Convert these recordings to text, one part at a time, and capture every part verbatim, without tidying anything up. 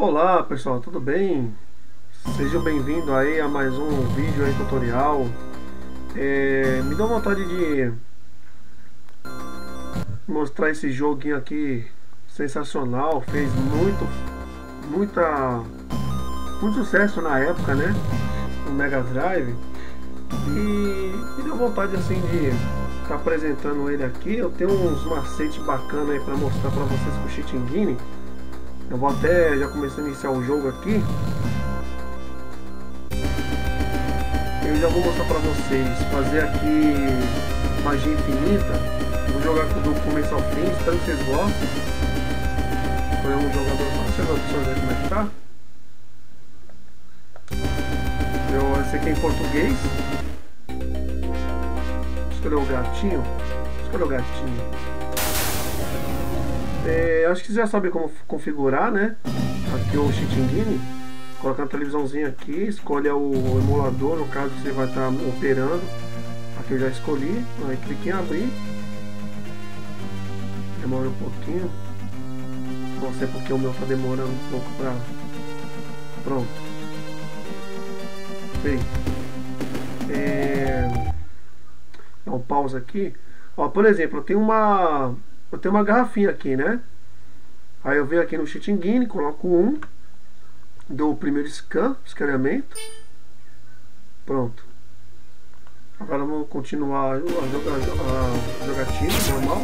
Olá pessoal, tudo bem? Sejam bem-vindos aí a mais um vídeo aí, tutorial. É, me dá vontade de mostrar esse joguinho aqui sensacional, fez muito, muita, muito sucesso na época, né? No Mega Drive. E me deu vontade assim de tá apresentando ele aqui. Eu tenho uns macetes bacanas aí para mostrar para vocês com o Cheat Engine. Eu vou até já começar a iniciar o jogo aqui. Eu já vou mostrar para vocês fazer aqui magia infinita. Vou jogar do começo ao fim, espero que vocês gostem. Foi um jogador parceiro, deixa eu ver como é que tá. Eu, esse aqui é em português. Escolher o gatinho, escolher o gatinho. É, acho que vocês já sabem como configurar, né? Aqui o Cheat Engine, coloca a televisãozinha aqui, escolha o emulador, no caso você vai estar operando. Aqui eu já escolhi, aí clique em abrir. Demora um pouquinho, não sei porque o meu está demorando um pouco para. Pronto. Feito. É... Então, pausa aqui. Ó, por exemplo, eu tenho uma eu tenho uma garrafinha aqui, né? Aí eu venho aqui no Cheat Engine, coloco um, dou o primeiro scan, escaneamento. Pronto. Agora vamos continuar a, joga, a jogatina normal.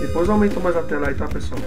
Depois aumento mais a tela aí, tá, pessoal?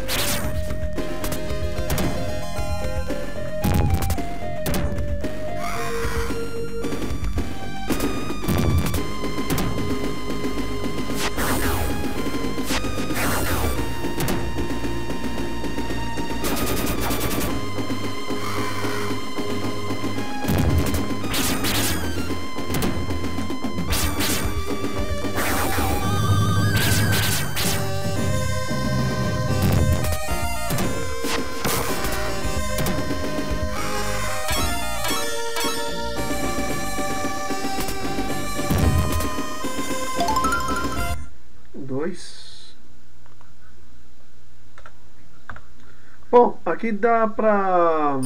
Bom, aqui dá pra...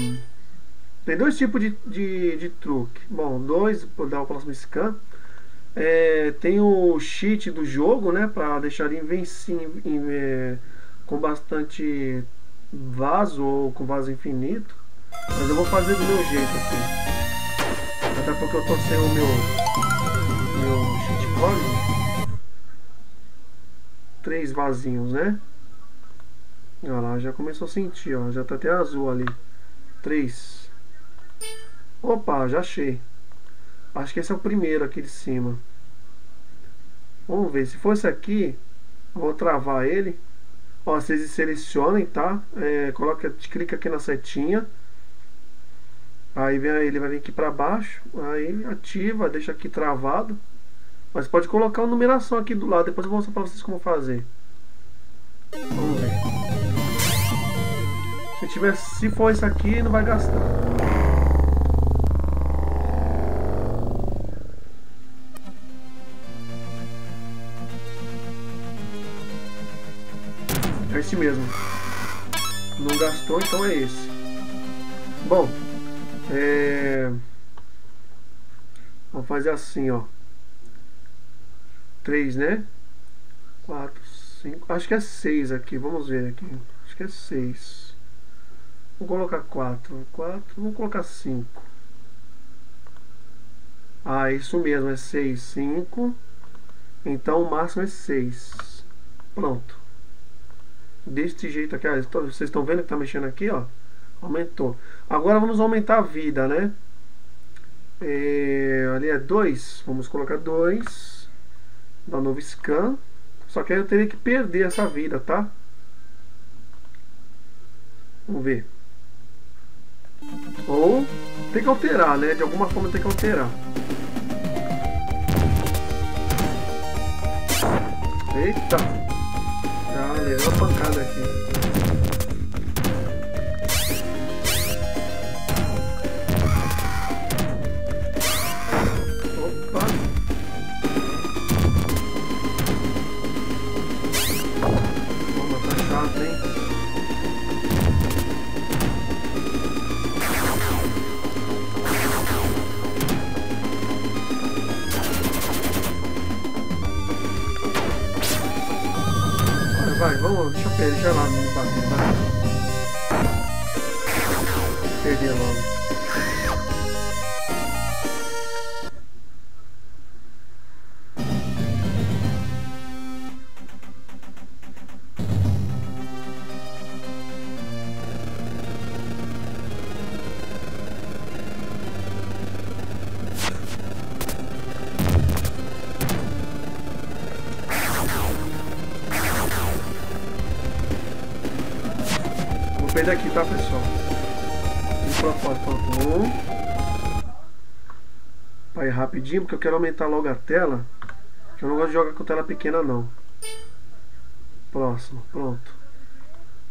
Tem dois tipos de, de, de truque. Bom, dois, vou dar o próximo scan. É, tem o cheat do jogo, né? Pra deixar invencível in, é, com bastante vaso ou com vaso infinito. Mas eu vou fazer do meu jeito assim. Até porque eu tô sem o meu, meu cheat código. Três vasinhos, né? Olha lá, já começou a sentir, ó, já tá até azul ali. Três. Opa, já achei. Acho que esse é o primeiro aqui de cima. Vamos ver, se fosse aqui, vou travar ele. Ó, vocês selecionem, tá? É, coloca, clica aqui na setinha. Aí vem, ele vai vir aqui pra baixo. Aí ativa, deixa aqui travado. Mas pode colocar uma numeração aqui do lado. Depois eu vou mostrar pra vocês como fazer. Vamos ver. Se tiver, se for isso aqui, não vai gastar. É esse mesmo. Não gastou, então é esse. Bom, é... vamos fazer assim, ó. três, né? quatro, cinco... Acho que é seis aqui, vamos ver aqui. Acho que é seis. Vou colocar quatro, quatro... Vamos colocar cinco. Ah, isso mesmo, é seis, cinco. Então o máximo é seis. Pronto. Deste jeito aqui, ó, vocês estão vendo que tá mexendo aqui, ó. Aumentou. Agora vamos aumentar a vida, né? É, ali é dois. Vamos colocar dois. Dar novo scan. Só que aí eu teria que perder essa vida, tá? Vamos ver. Ou tem que alterar, né? De alguma forma tem que alterar. Eita! Já levei uma pancada aqui. Tem Oğlum çok perişanım bak bak. Şey diyorum abi. Ele aqui, tá pessoal? Vim pra fora, tá bom? Vai rapidinho, porque eu quero aumentar logo a tela. Que eu não gosto de jogar com tela pequena, não. Próximo, pronto.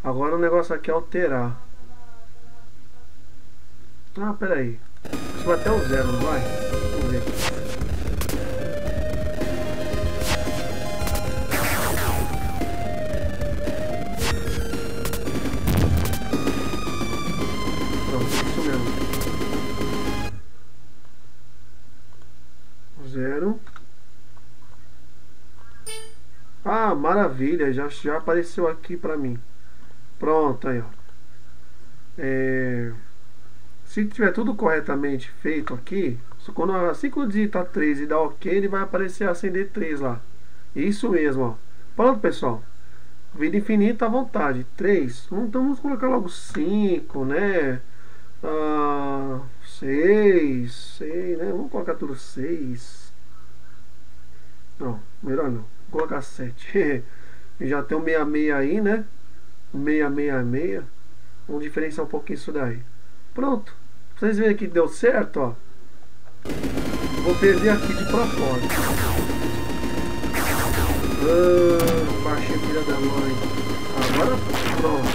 Agora o negócio aqui é alterar. Ah, pera aí. Isso vai até o zero, não vai? Vamos ver. Zero. Ah, maravilha, já, já apareceu aqui pra mim. Pronto, aí ó. É... Se tiver tudo corretamente feito aqui, quando, assim que eu digitar três e dar OK, ele vai aparecer acender três lá. Isso mesmo, ó. Pronto, pessoal. Vida infinita à vontade. três. Então vamos colocar logo cinco, né? Ah, seis, seis, né? Vamos colocar tudo seis. Não, melhor não. Vou colocar sete. Já tem o sessenta e seis aí, né? seis seis seis. Vamos diferenciar um pouquinho isso daí. Pronto. Vocês veem que deu certo, ó. Vou perder aqui de propósito. Ah, baixei a filha da mãe. Agora pronto.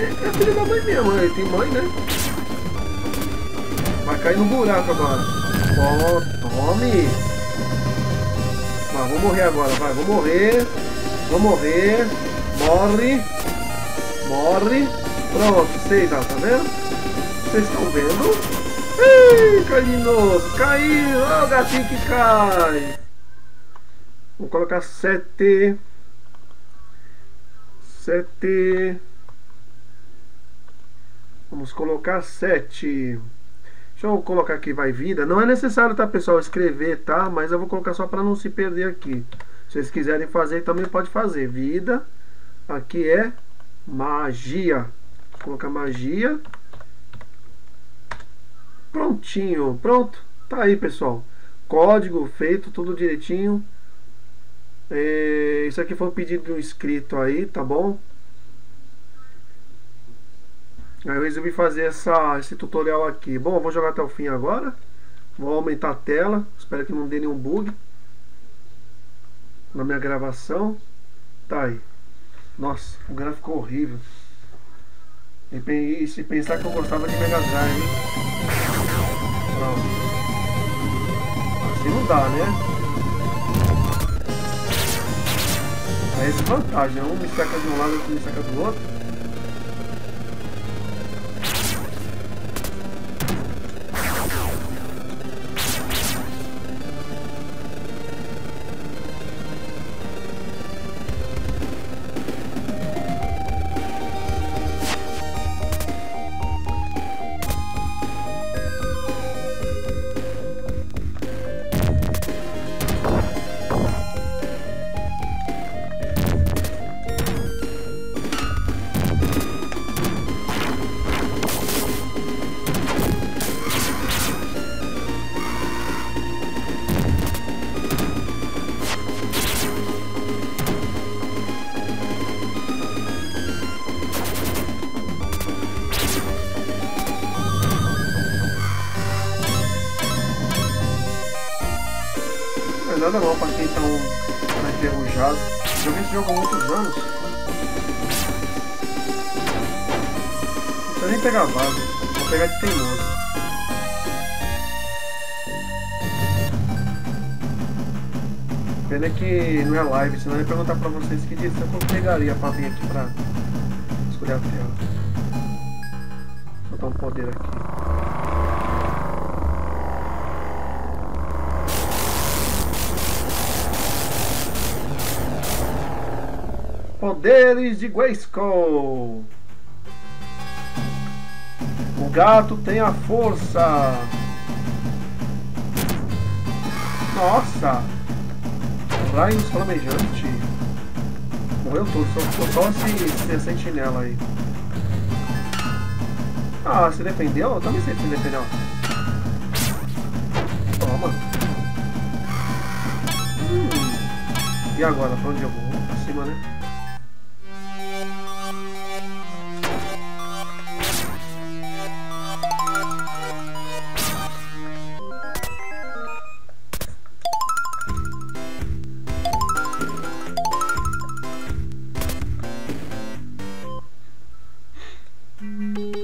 É a filha da mãe mesmo, né? Tem mãe, né? Vai cair no buraco agora. Ó, tome. Mas vou morrer agora, vai. Vou morrer. Vou morrer. Morre. Morre. Pronto, seis, ó, tá vendo? Vocês estão vendo? Ih, cai de novo. Caiu. Ó, o gatinho que cai. Vou colocar sete. sete. Vamos colocar sete. Deixa eu colocar aqui, vai vida. Não é necessário, tá, pessoal, escrever, tá? Mas eu vou colocar só para não se perder aqui. Se vocês quiserem fazer, também pode fazer. Vida. Aqui é magia. Vou colocar magia. Prontinho. Pronto. Tá aí, pessoal. Código feito, tudo direitinho. É, isso aqui foi um pedido de um inscrito aí, tá bom? Aí eu resolvi fazer essa, esse tutorial aqui. Bom, eu vou jogar até o fim agora. Vou aumentar a tela. Espero que não dê nenhum bug na minha gravação. Tá aí. Nossa, o gráfico ficou horrível. E se pensar que eu gostava de Mega Drive, hein? Pronto. Assim não dá, né? Aí é desvantagem, né? Um me saca de um lado e outro me saca do outro. Nada mal para quem tá enferrujado. Joguei esse jogo há muitos anos. Não precisa nem pegar vaso. Vou pegar de teimoso. Pena que não é live, senão eu ia perguntar para vocês que dia eu pegaria para vir aqui para escolher a tela. Deixa eu dar um poder aqui. Poderes de Grayskull. O gato tem a força. Nossa, raios flamejante. Morreu todo, só ficou só esse sentinela aí. Ah, se defendeu? Eu também sei se defendeu. Toma. Hum. E agora? Pra onde eu vou? Pra cima, né?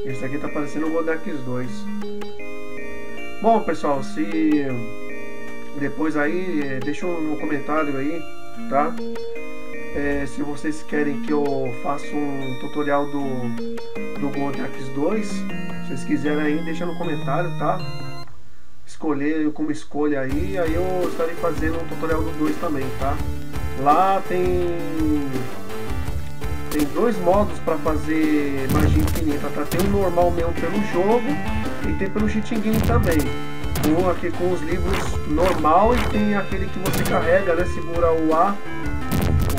Esse aqui tá parecendo o Golden Axe dois. Bom, pessoal, se depois aí, deixa um comentário aí, tá? É, se vocês querem que eu faça um tutorial do, do Golden Axe dois, se vocês quiserem aí, deixa no comentário, tá? Escolher como escolha aí, aí eu estarei fazendo um tutorial do dois também, tá? Lá tem, tem dois modos para fazer magia infinita, tá? Tem o normal mesmo pelo jogo e tem pelo Cheat Engine também. Um aqui com os livros normal e tem aquele que você carrega, né? Segura o A,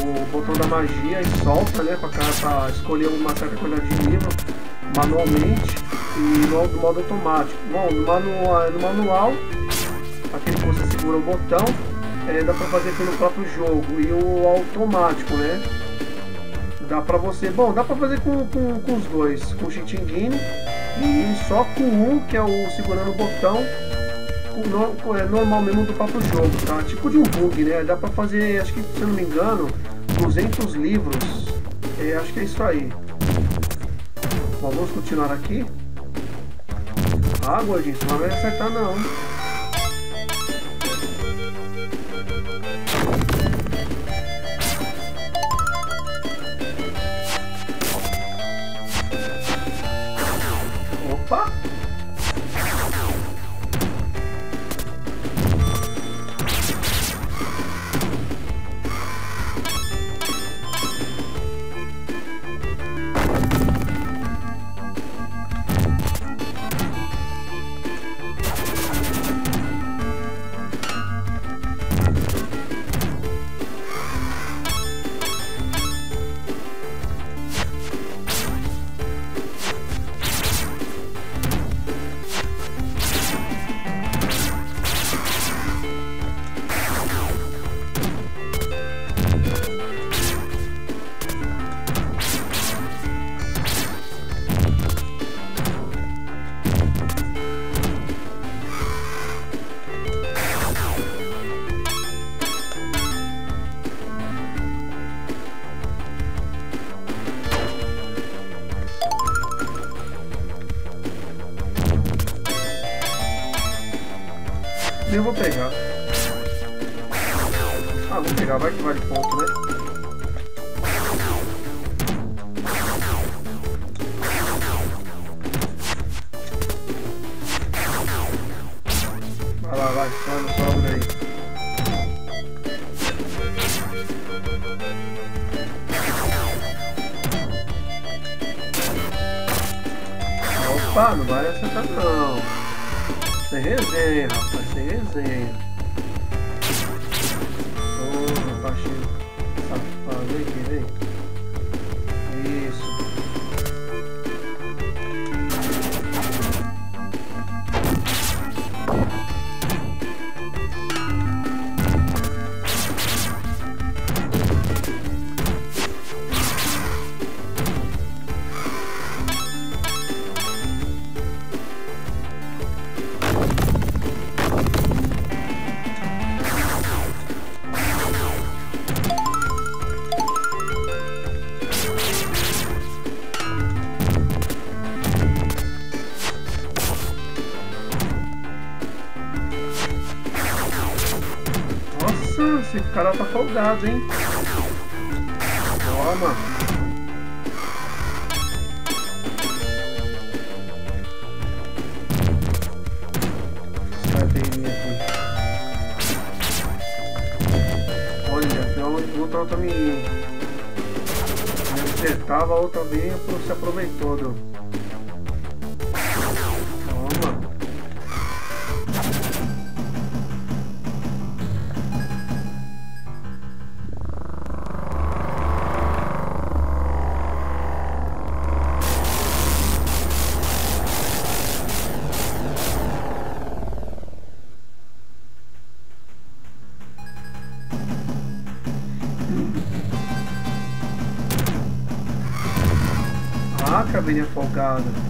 o botão da magia e solta, né? Para escolher uma certa quantidade de livro manualmente e no modo automático. Bom, no manual, no manual aquele que você segura o botão, é, dá para fazer pelo próprio jogo, e o automático, né? Dá para você, bom, dá para fazer com, com, com os dois, com o Cheat Engine e só com um que é o segurando o botão. É normal mesmo do próprio jogo, tá? Tipo de um bug, né? Dá pra fazer, acho que, se eu não me engano, duzentos livros. É, acho que é isso aí. Bom, vamos continuar aqui. Ah, gordinho, você não vai acertar, não. Opa! Eu vou pegar. Ah, vou pegar, vai que vale ponto, né? Vai lá, vai, sobe, sobe aí. Opa, não vai acertar não. Sem resenha, rapaz, sem resenha. Ô, oh, baixinho. Safado, vem aqui, vem. Esse cara tá folgado, hein? Toma! Cadeirinha aqui. Olha, tem outra outra menina. cavalo também, se aproveitando. Calma. Cabine folgada.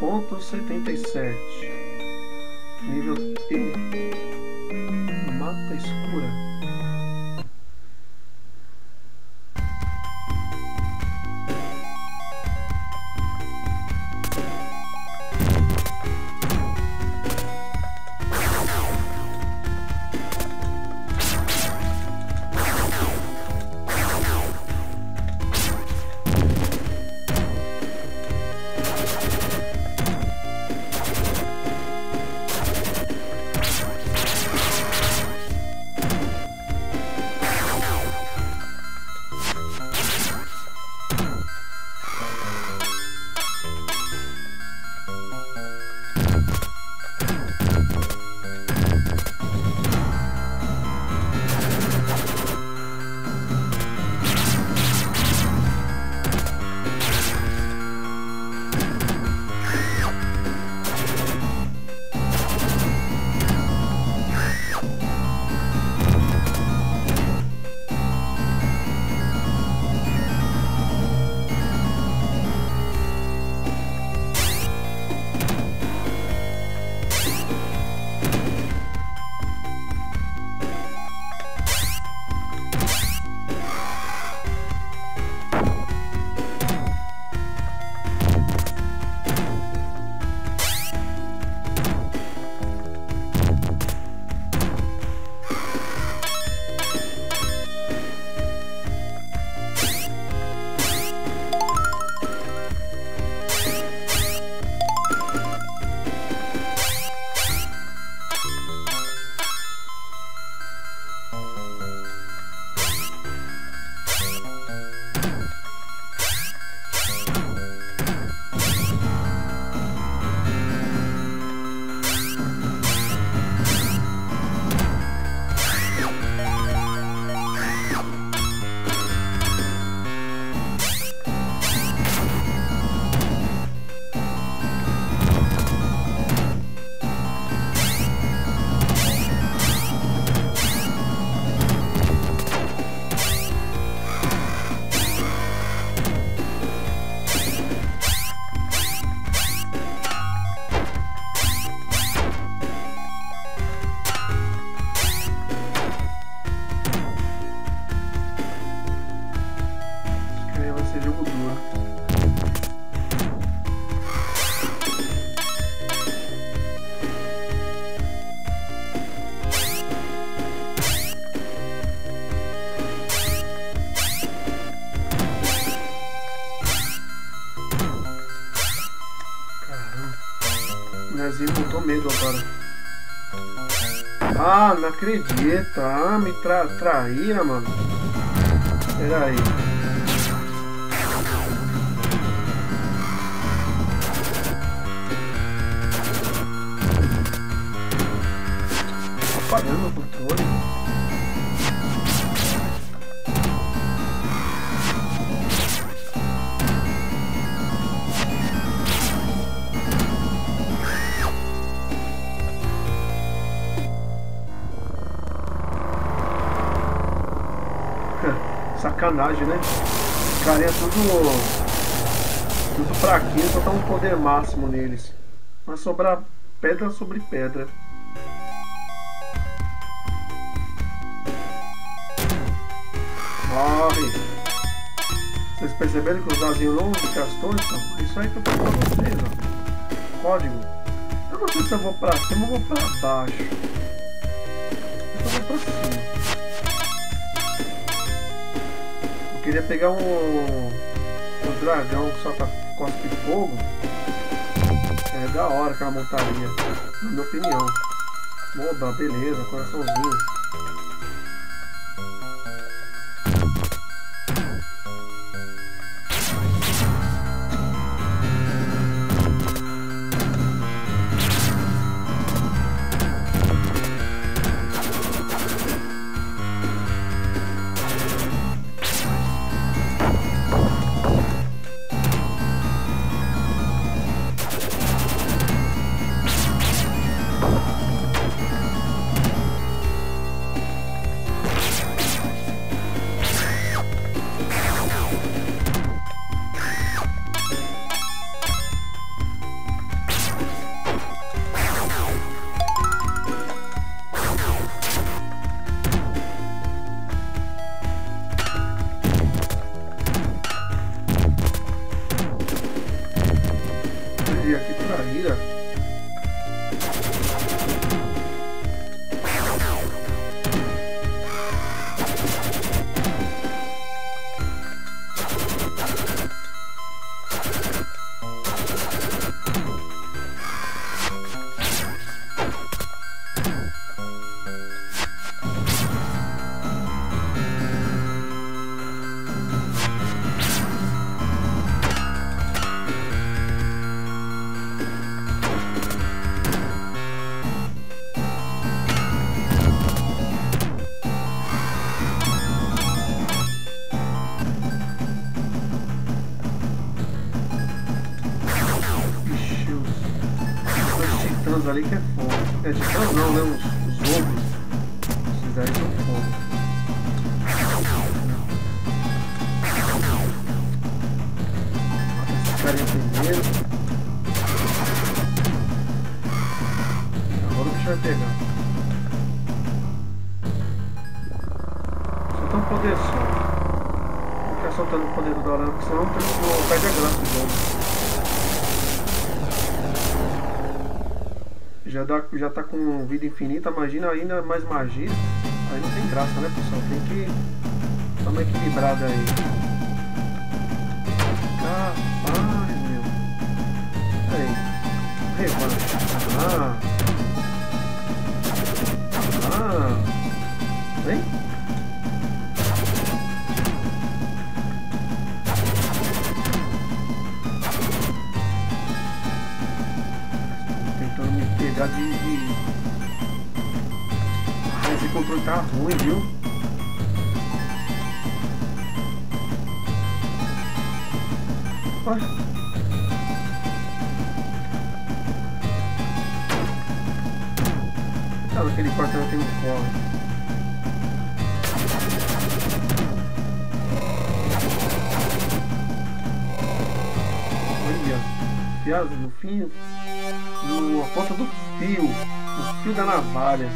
Ponto setenta e sete, nível E, mata escura. Medo agora. Ah, não acredita. Ah, me tra traíra, mano. Espera aí. Tá apagando o controle. Sacanagem, né? caras é tudo tudo fraquinho, só tá um poder máximo neles. Vai sobrar pedra sobre pedra. Morre! Vocês perceberam que os dazinhos longos de castores são? Isso aí que eu tô falando pra vocês, ó. Código. Eu não sei se eu vou pra cima ou vou pra baixo. Eu só vou pra cima. Eu queria pegar um... o dragão que só tá cospe fogo é da hora, aquela montaria, na minha opinião. Oba, beleza, coraçãozinho. Ali que é fogo. É de fogo não, né? Os, os lobos. Esses daí são fogo. Mata esse carinha primeiro. Agora o bicho vai pegar. Solta um poder só. Não fica soltando o poder do Dorado, porque senão não perde a graça do jogo. Já, dá, já tá com vida infinita, imagina ainda mais magia. Aí não tem graça, né, pessoal? Tem que dar uma equilibrada aí. Capaz, meu. Pera aí. Revanche. Ah. Ah. Vem. De, de... Ah, esse controle tá ruim, viu? Olha. Tava aquele quarto aqui no colo. Olha, fiado no fim. A ponta do fio, o fio da navalha.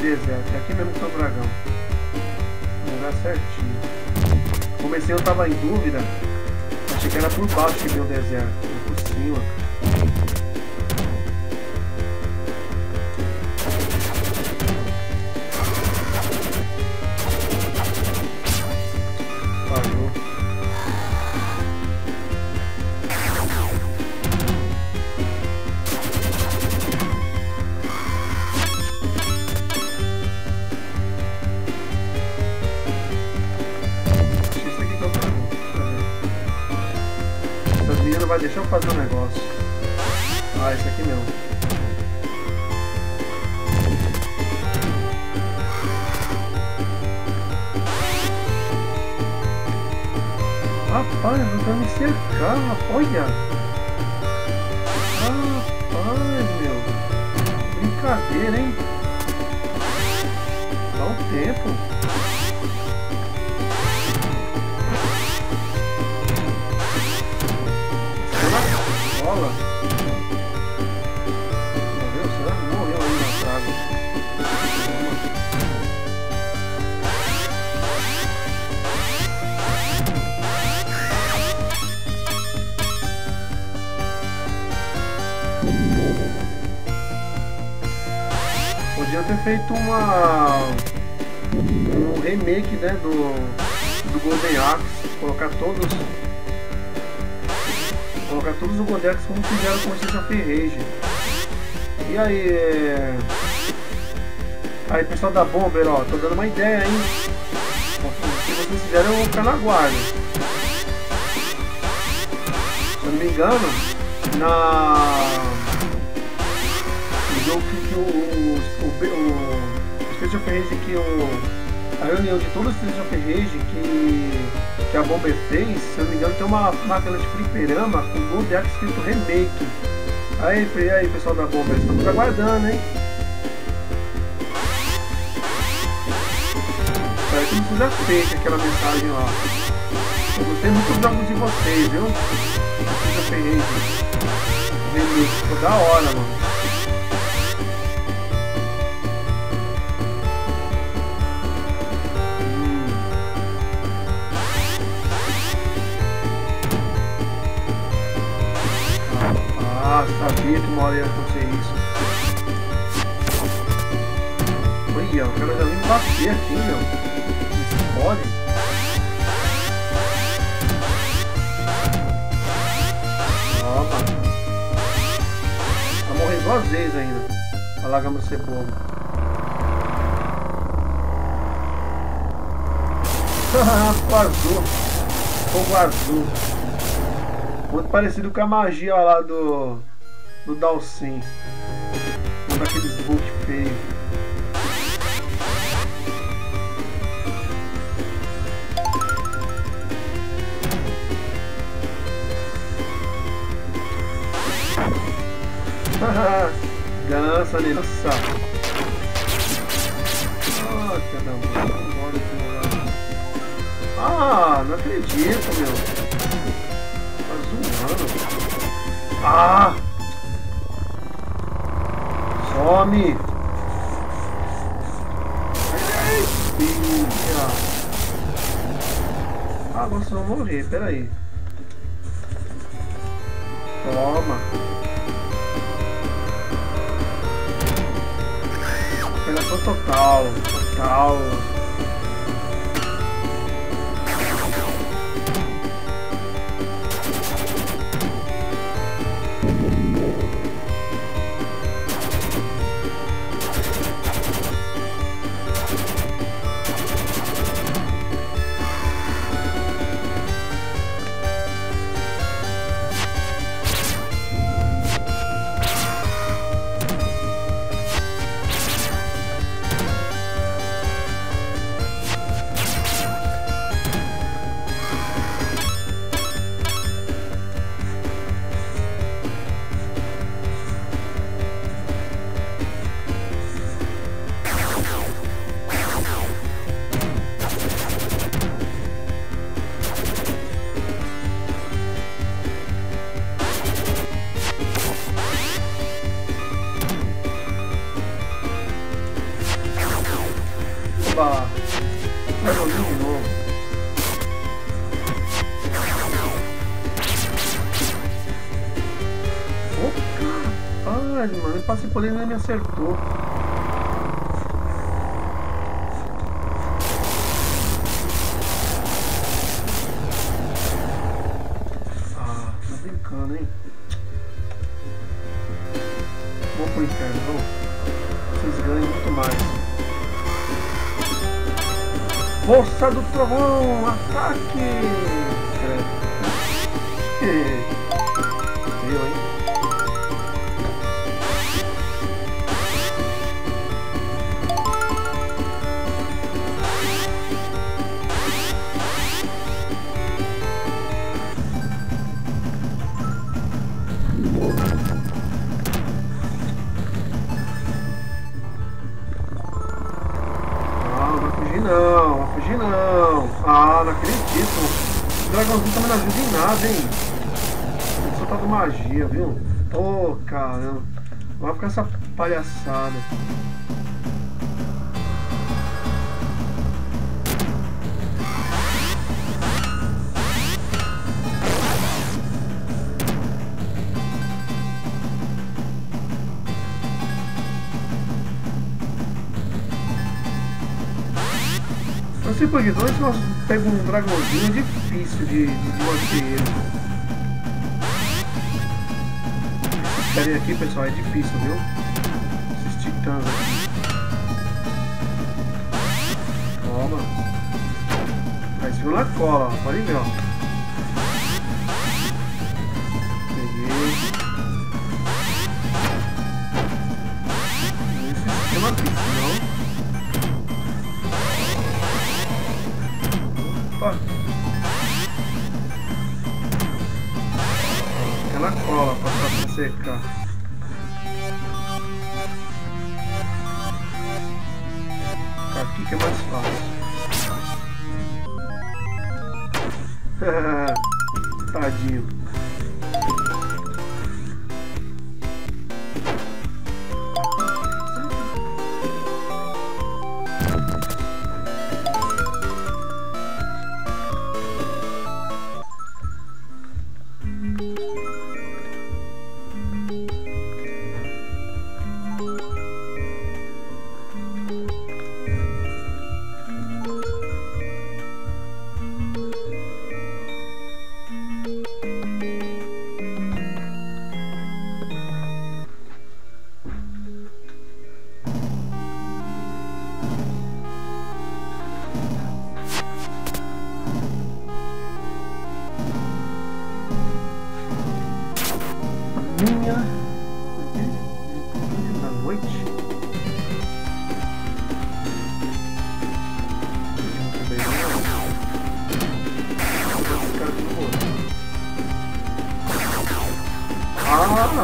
Deserto, aqui mesmo que tá o dragão. Vou dar certinho. Comecei, eu tava em dúvida. Achei que era por baixo que deu o deserto. Por cima. menino vai deixar eu fazer um negócio. Ah, esse aqui mesmo. Rapaz, não tá me cercando, olha. Rapaz, meu. Brincadeira, hein? Dá um tempo. Morreu, será que morreu aí na praga? Podia ter feito uma um remake, né, do, do Golden Axe, colocar todos Colocar todos os Golden Axe como fizeram com esse Ferrage. E aí, é... aí pessoal da Bomber, ó, tô dando uma ideia, hein? Se vocês fizeram, eu vou ficar na guarda. Se eu não me engano, na... no jogo que o... o, o, o Station Ferrage que o... a reunião de todos os Station Ferrage que... que a Bomber fez, se eu não me engano, tem uma máquina de fliperama com Golden Axe escrito remake. Aí, aí pessoal da Bomber, estamos aguardando, hein? Espero que não seja feita aquela mensagem lá. Eu gostei muito dos jogos de vocês, viu? Seja feliz. Remake, ficou da hora, mano. Ah, sabia que uma hora ia acontecer isso. Olha, o cara já vem me bater aqui, meu. Isso pode? Opa. Tá morrendo duas vezes ainda. Olha lá, gama cebola. Fogo azul. Fogo azul. Muito parecido com a magia lá do... do Dalsim. Um daqueles book feio. Dança, né? Dança. Ah, caramba. Ah, não acredito, meu. Ah! Some! Ah, agora só vou morrer, peraí. Toma! Operação total, total. Mano, eu passei por ele e me acertou. Ah, tá brincando, hein? Vou pro inferno, vamos. Vocês ganham muito mais. Força do trovão, ataque! É. Ah, não acredito. O dragãozinho tá me ajudando em nada, hein? Ele só tá com magia, viu? Ô, caramba. Não vai ficar essa palhaçada. Se por isso nós pegamos um dragãozinho difícil de manter ele. Esses carinha aqui, pessoal, é difícil, viu? Esses titãs aqui. Toma. Mas viu na cola, ó. Pode ver, ó. Peguei. Esse esquema aqui, senão... Aquela cola passar pra secar. Aqui que é mais fácil. Tadinho.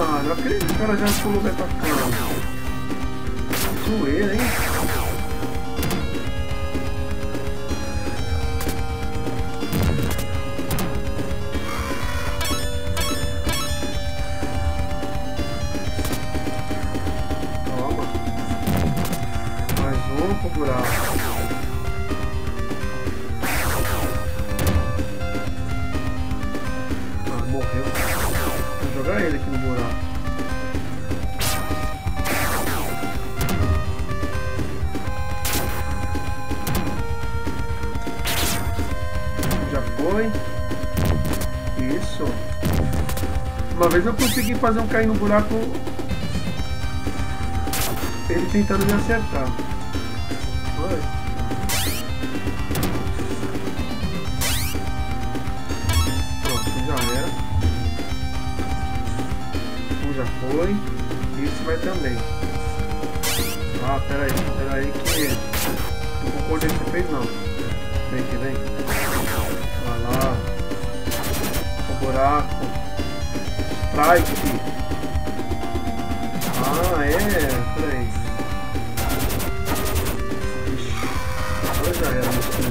Ah, não acredito que o cara já pulou pra cá. Zoeira, hein? Toma. Mais um pro buraco. Jogar ele aqui no buraco. Já foi. Isso. Uma vez eu consegui fazer um cair no buraco. Ele tentando me acertar. Foi. Foi, isso vai também. Ah, peraí, peraí que não concordei que você fez não. Vem que vem. Vai lá. O buraco. Strike. Ah, é. Peraí. Ixi. Agora já era no fim.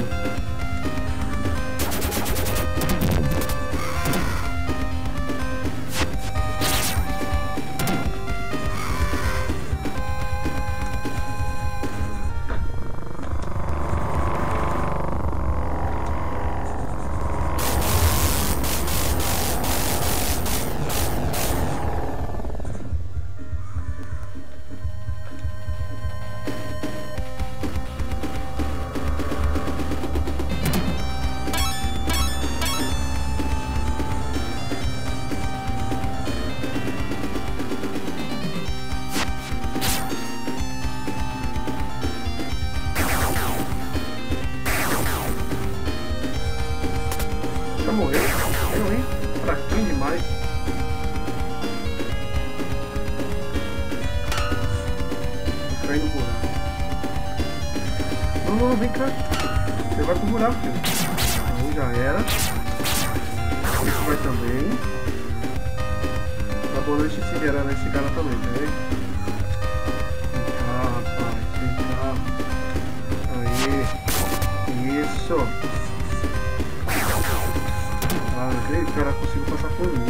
Morreu, eu hein? Fraquinho demais. Cai no buraco. Não, não, vem cá. Você vai pro buraco, filho. Então já era. Esse vai também. Tá bolando esse cara nesse cara também, tá vendo? Vem cá, rapaz. Vem cá. Aí. Isso. Vazei, cara, consigo passar por mim.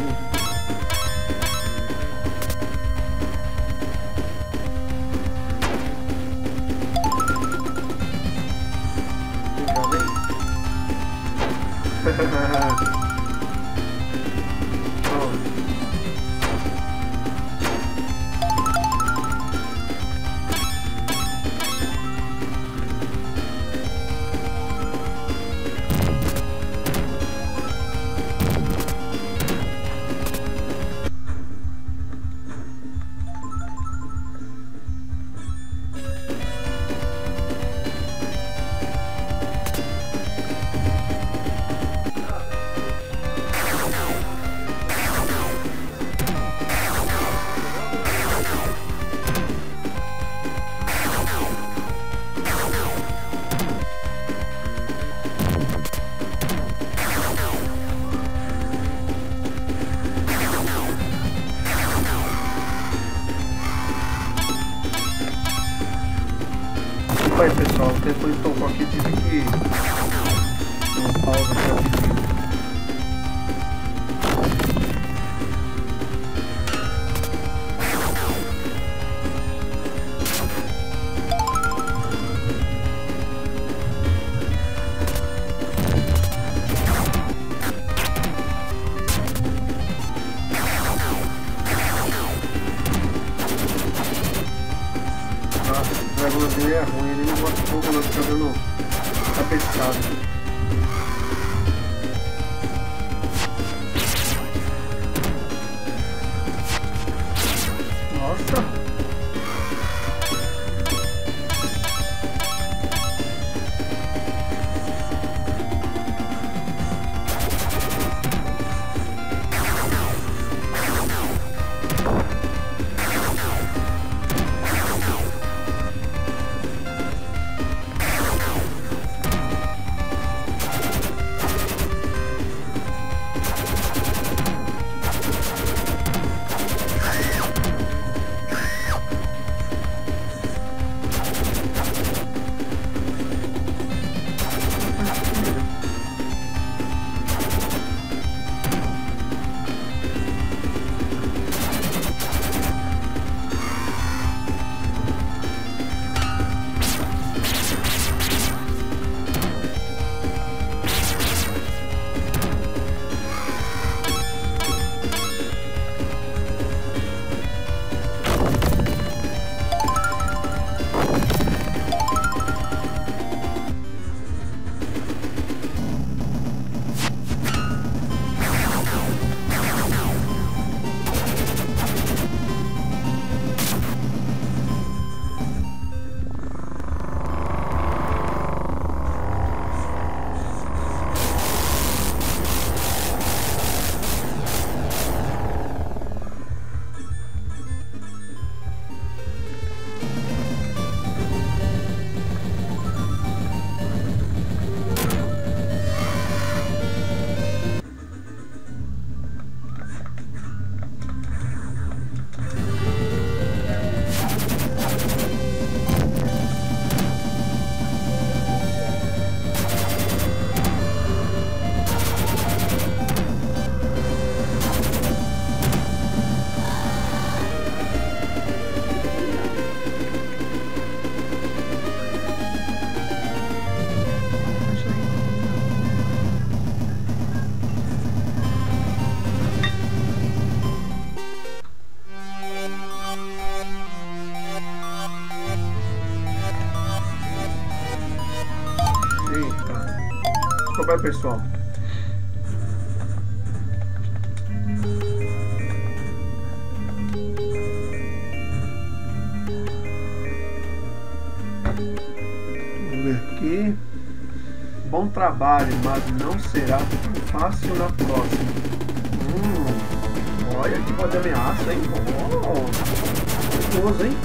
Depois do toco aqui tive que dar uma pausa aqui rapidinho. É ruim, ele não gosta de pouco, não fica dando cabeçada. Nossa! Vai, pessoal. Vamos ver aqui. Bom trabalho, mas não será fácil na próxima. Hum, olha que pode ameaça, hein? Oh, gostoso, hein?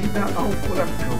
Ida ao furacão.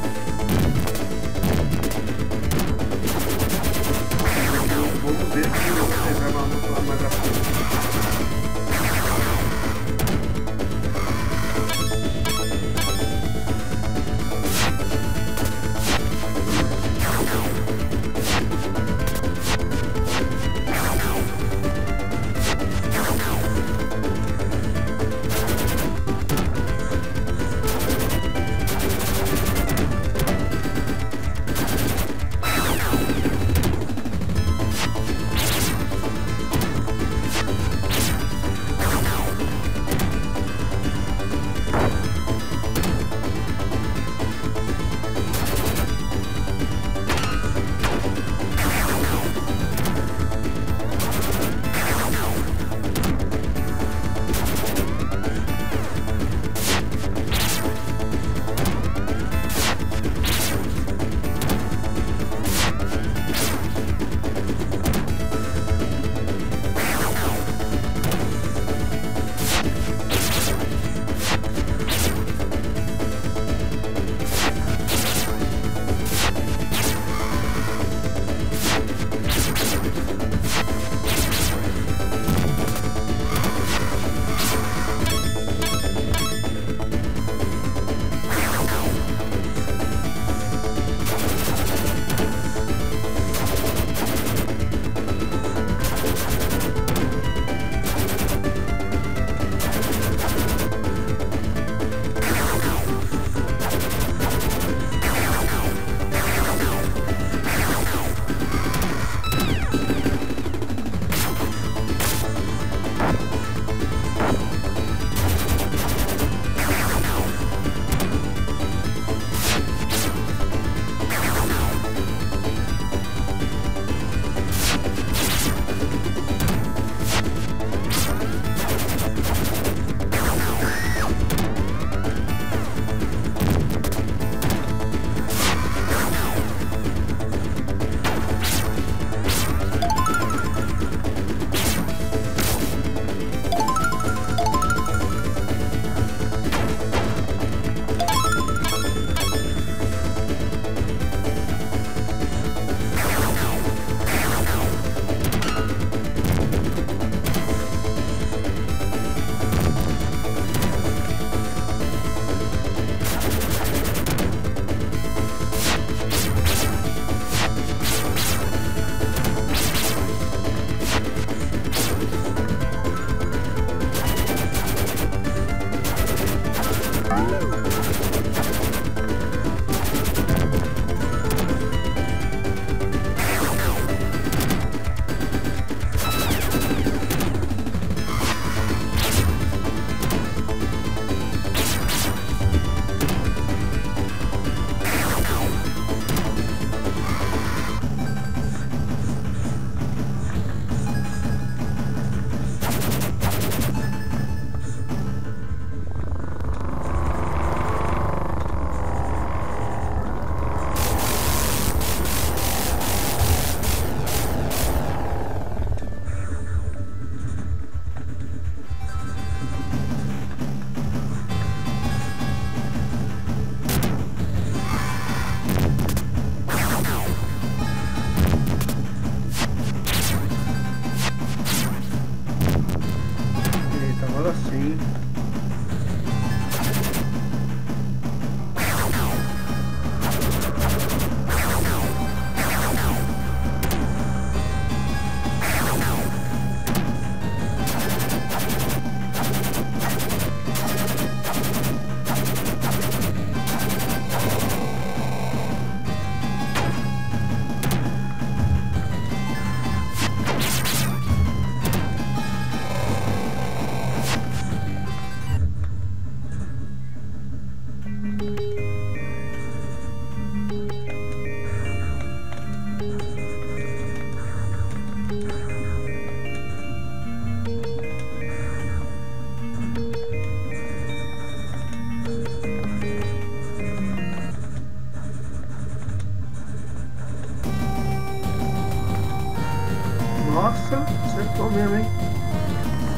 Não mesmo, hein?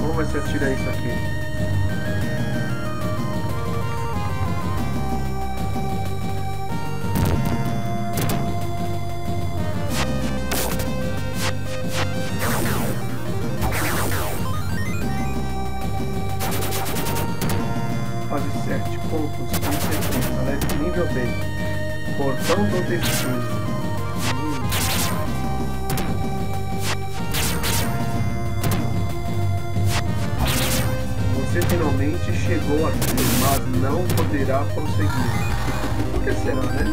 Como você atira isso aqui? Fase sete, pontos, cento e setenta, leve nível B. Portão do destino. Você finalmente chegou aqui, mas não poderá prosseguir. Por que será, né?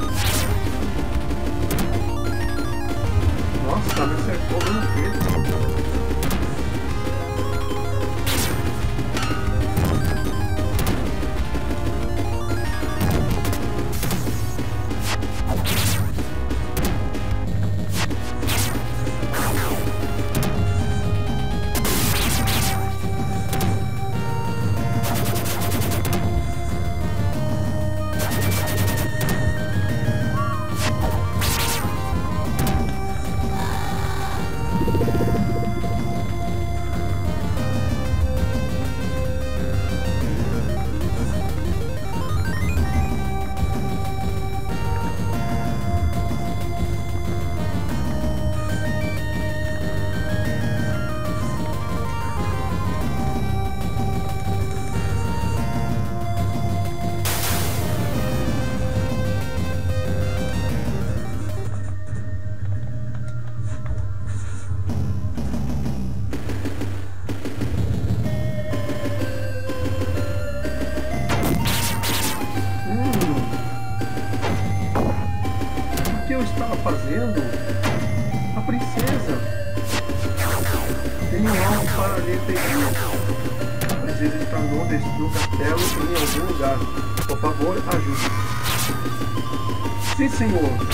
Nossa, me acertou bem fazendo a princesa. Tem algo para lhe pedir. A princesa estragou o castelo em algum lugar. Por favor, ajude. Sim, senhor.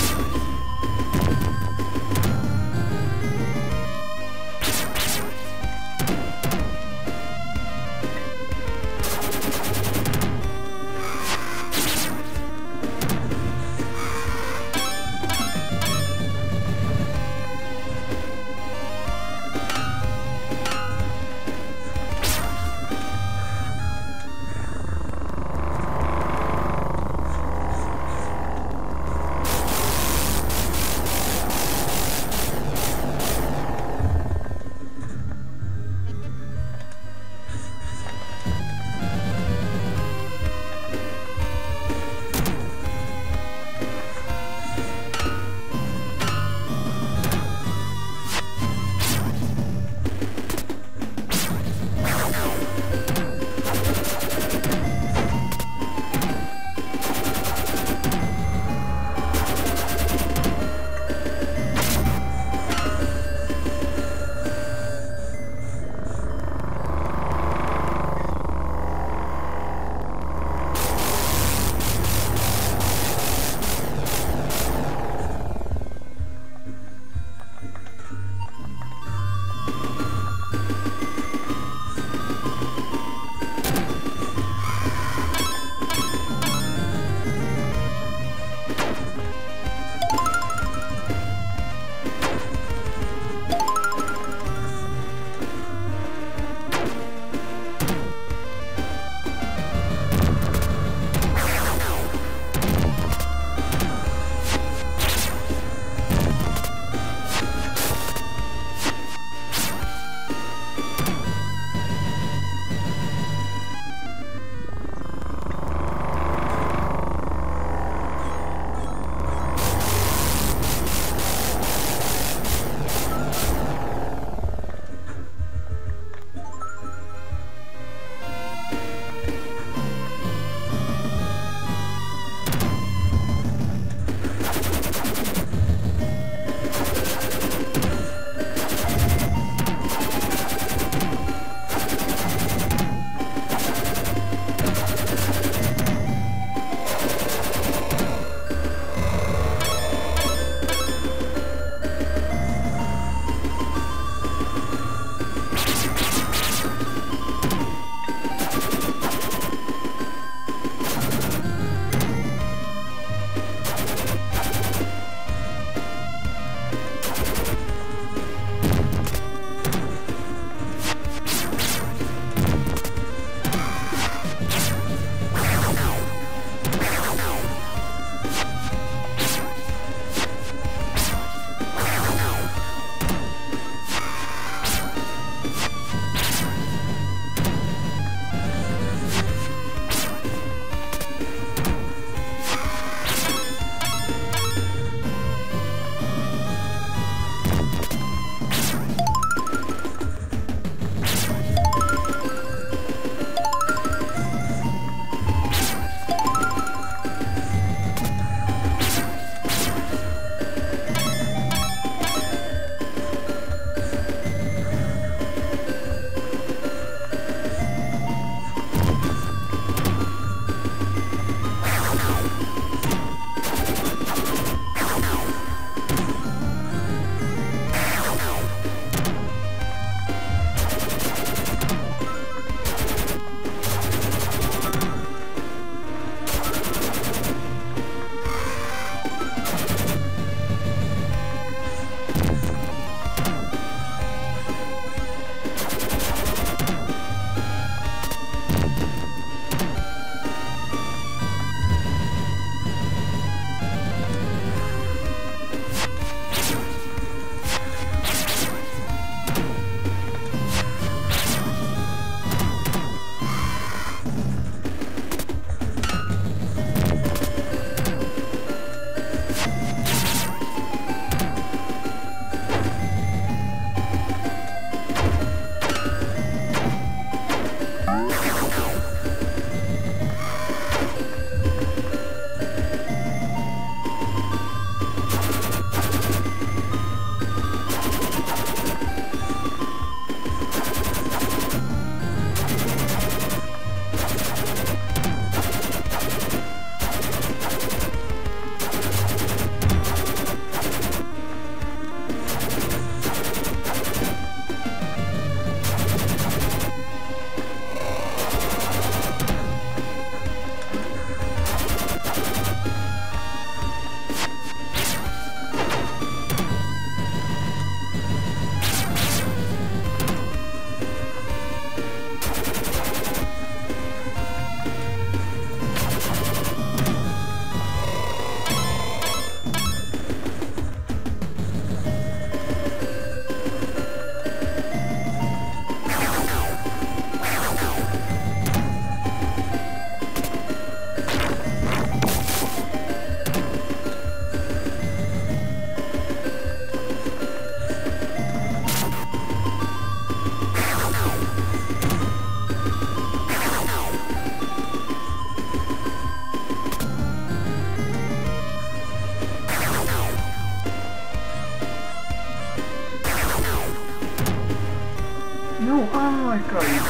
Aí.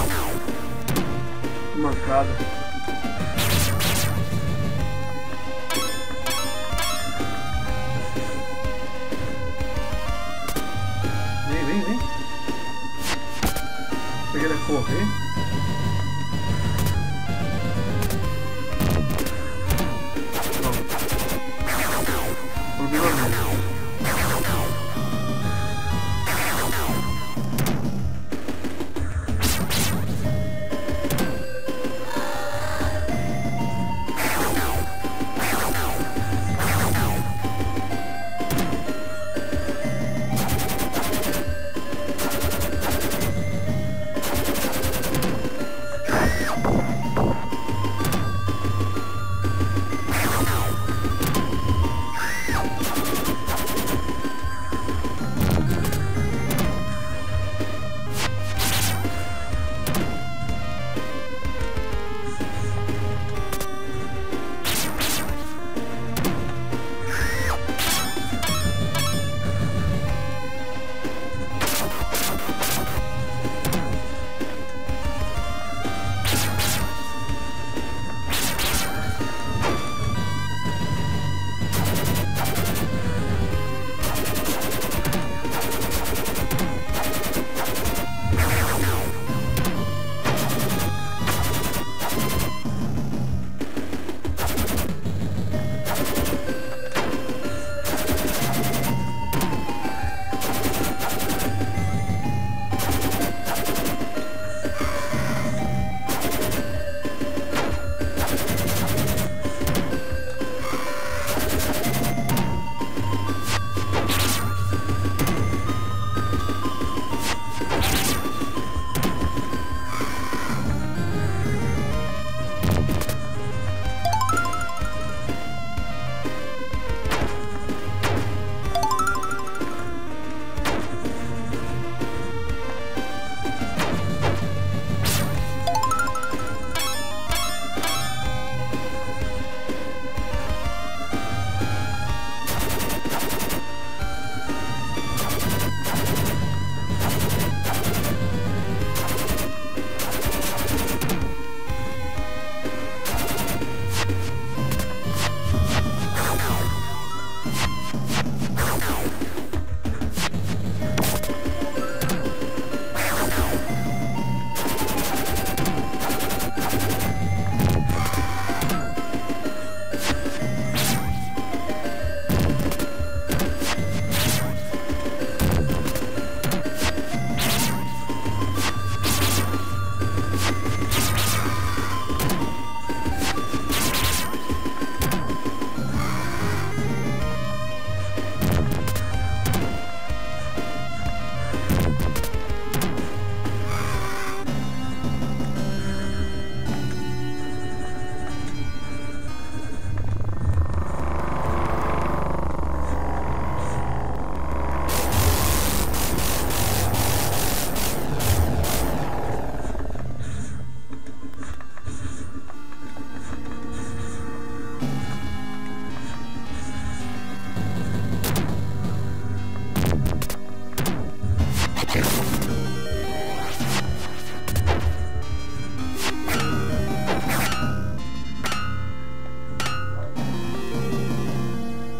Mancada. Vem, vem, vem. Peguei ele a correr.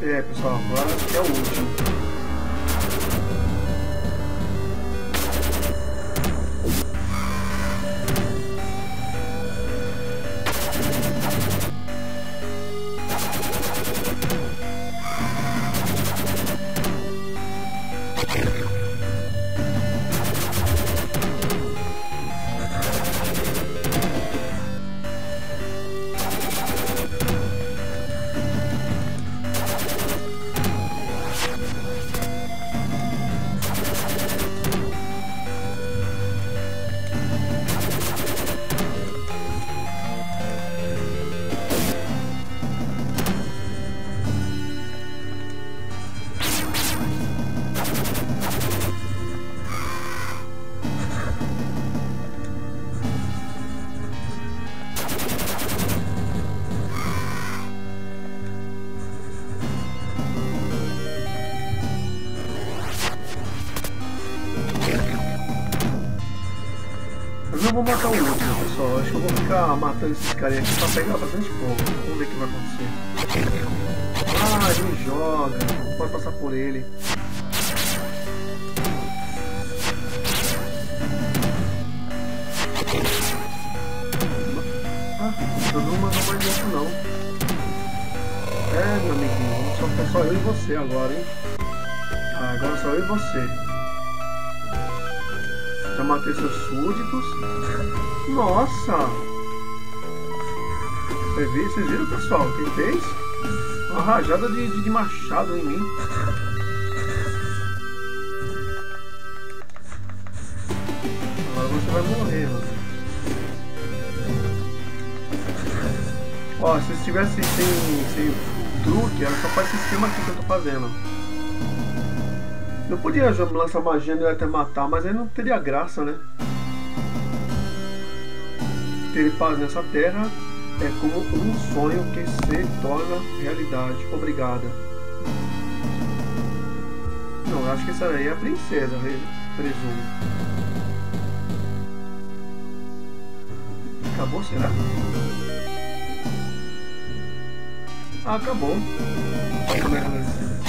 É pessoal, agora é o último. vou matar o outro, pessoal. Acho que eu vou ficar matando esses caras aqui pra pegar bastante pouco. Vamos ver o que vai acontecer. Ah, ele me joga. Não pode passar por ele. Ah, eu não mando mais isso não. É, meu amiguinho. Só fica só eu e você agora, hein? Ah, agora só eu e você. Já matei seus súditos. Nossa! Vocês viram, pessoal? Quem fez? Uma rajada de, de, de machado em mim. Agora você vai morrer, mano. Ó, se vocês tivessem sem, sem truque, era só pra esse esquema aqui que eu tô fazendo. Eu podia lançar magia e até matar, mas aí não teria graça, né? Ter paz nessa terra é como um sonho que se torna realidade. Obrigada. Não, eu acho que essa aí é a princesa, presumo. Acabou, será? Ah, acabou.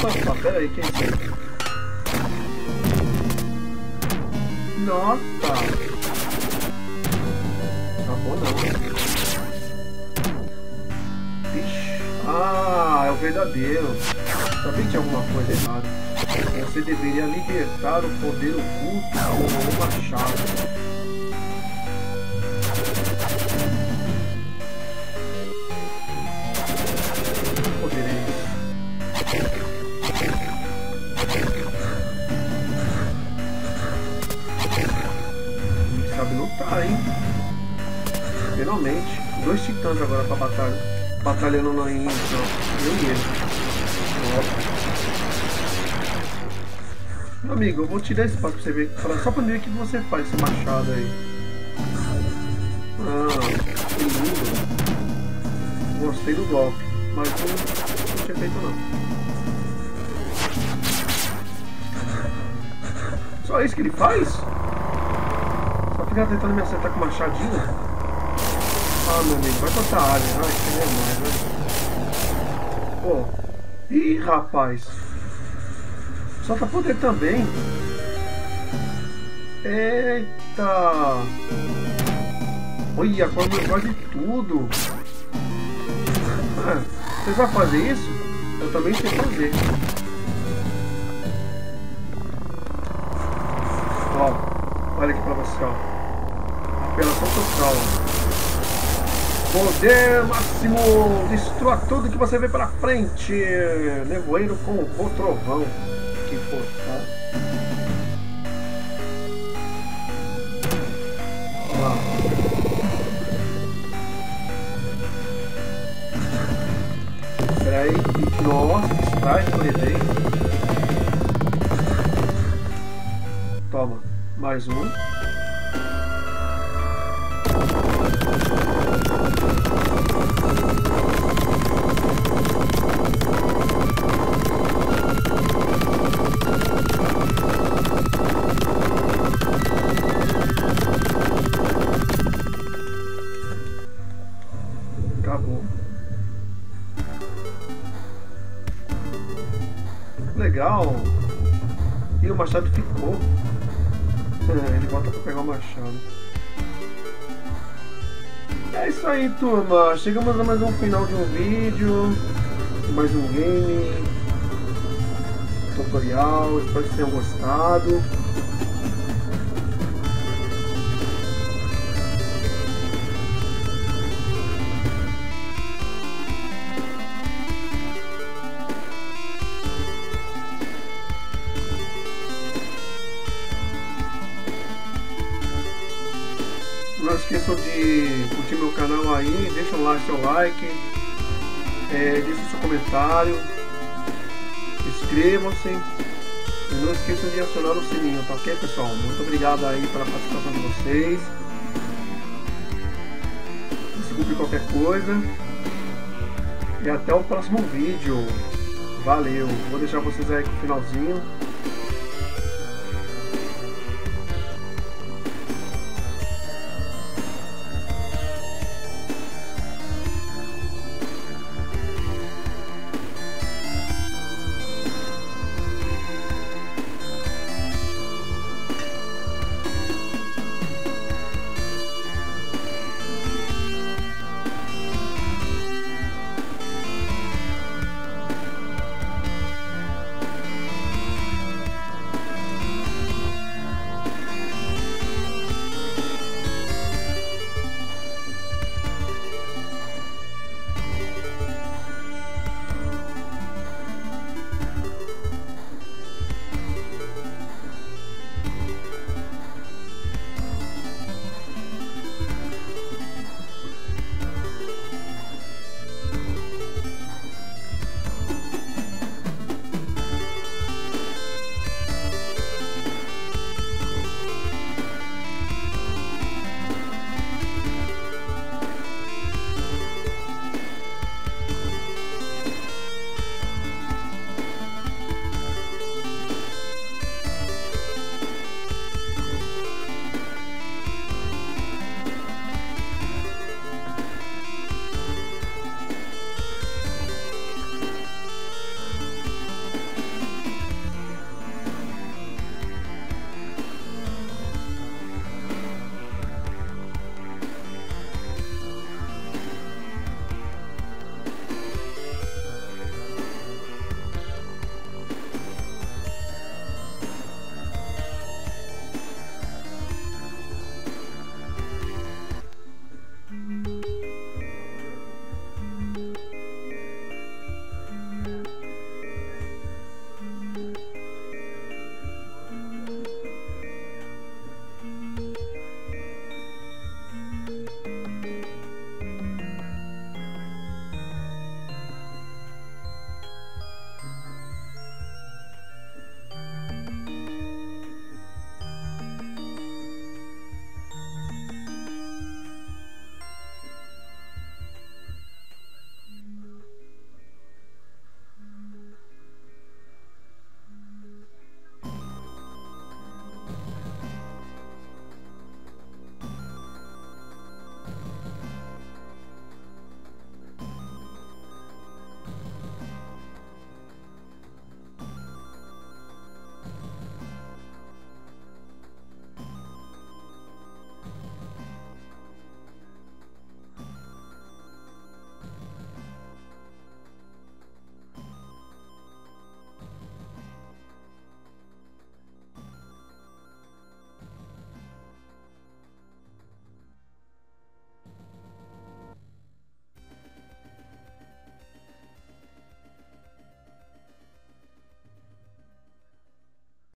Opa, pera aí, quem é? Nossa! Acabou não. Ixi. Ah, é o verdadeiro. Sabia que tinha alguma coisa errada. Você deveria libertar o poder oculto com o machado. Lutar, hein? Finalmente. Dois titãs agora pra batalha. Batalhando na índia. Eu e ele. Amigo, eu vou tirar esse passo pra você ver. Só pra ver o que você faz com esse machado aí. Ah, que lindo. Gostei do golpe. Mas eu não tinha feito não. Só isso que ele faz? Tá tentando me acertar com o machadinho? Ah, meu amigo, vai cortar a área. Ai, que demais, né? Pô. Ih, rapaz. Solta poder também. Eita. Olha, agora eu gosto de tudo. Ah, vocês vão fazer isso? Eu também sei fazer. Ó, olha aqui pra você, ó. Apelação total. Poder máximo. Destrua tudo que você vê pela frente. Nevoeiro com o trovão. Que porra. Ah. Espera aí. Nossa, que strike eu levei. Toma. Mais um. Legal. E o machado ficou. É, ele volta pra pegar o machado. É isso aí, turma. Chegamos a mais um final de um vídeo. Mais um game. Tutorial. Espero que tenham gostado. Não esqueçam de curtir meu canal aí, deixa lá seu like, é, deixa seu comentário, inscrevam-se e não esqueçam de acionar o sininho, tá ok, pessoal? Muito obrigado aí pela participação de vocês, desculpe qualquer coisa e até o próximo vídeo, valeu, vou deixar vocês aí com o finalzinho.